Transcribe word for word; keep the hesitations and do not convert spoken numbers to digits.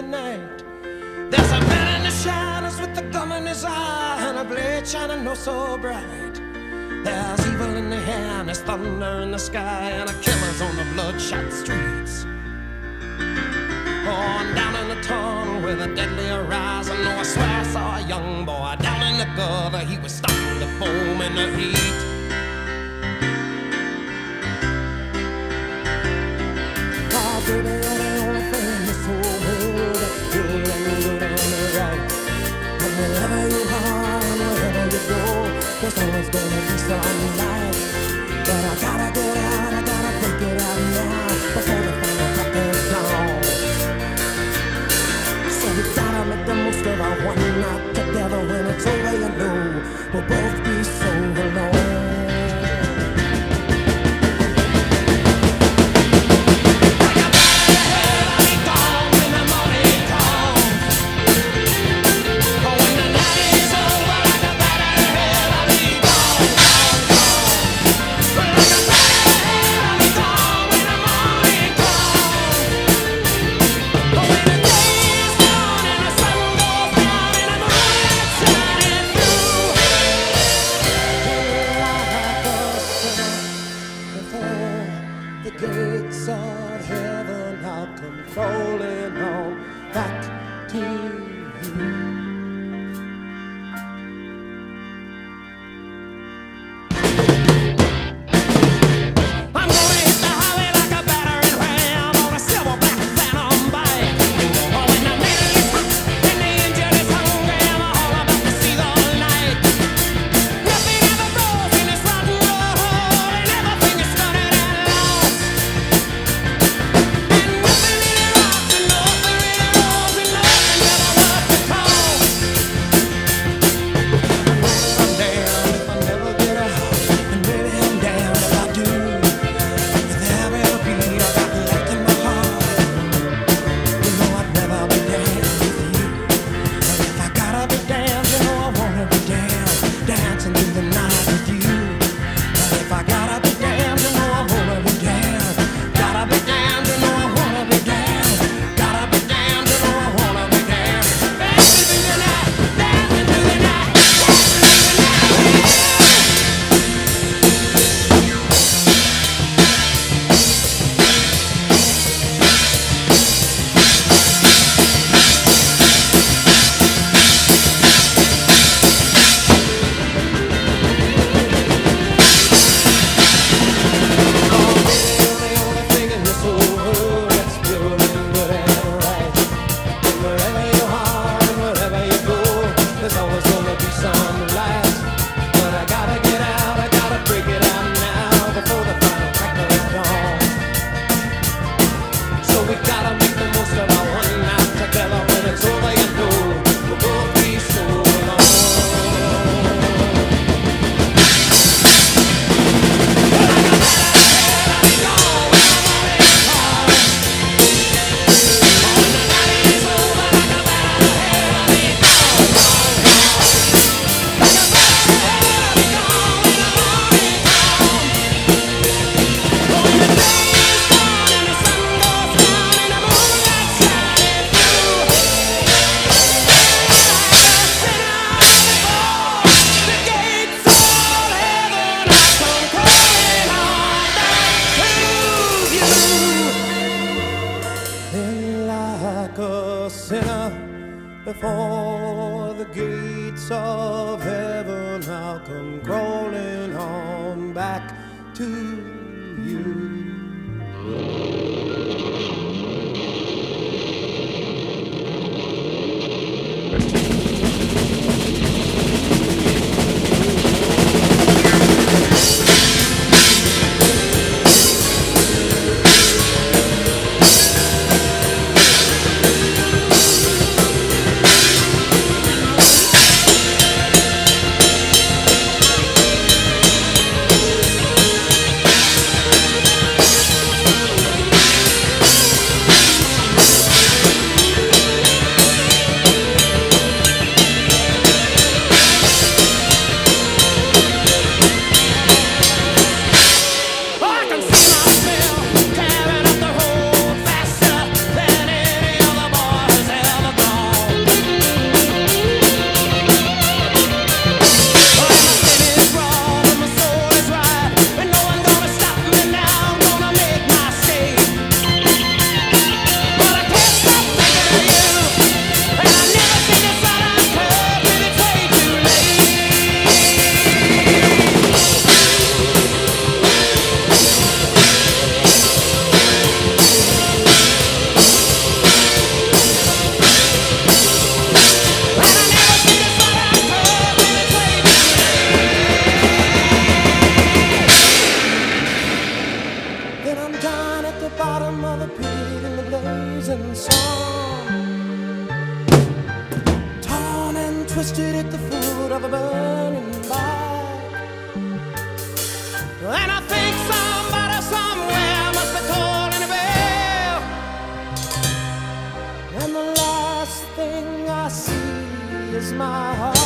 tonight. There's a man in the shadows with a gun in his eye and a blade shining oh so bright. There's evil in the air and there's thunder in the sky and a killer's on the bloodshot streets. Oh, down in the tunnel with a deadly horizon, oh, I swear I saw a young boy down in the gutter. He was starting to foam in the heat. There's always gonna be some light, but I gotta get out, I gotta figure it out now before the final cut is gone. So we gotta make the most of our one night together. When it's over, you know we'll both be so alone. Gates of heaven, I'll come rolling on back to you. Sinner, before the gates of heaven, I'll come crawling on back to you. twisted at the foot of a burning barn. And I think somebody somewhere must be tolling a bell. And the last thing I see is my heart.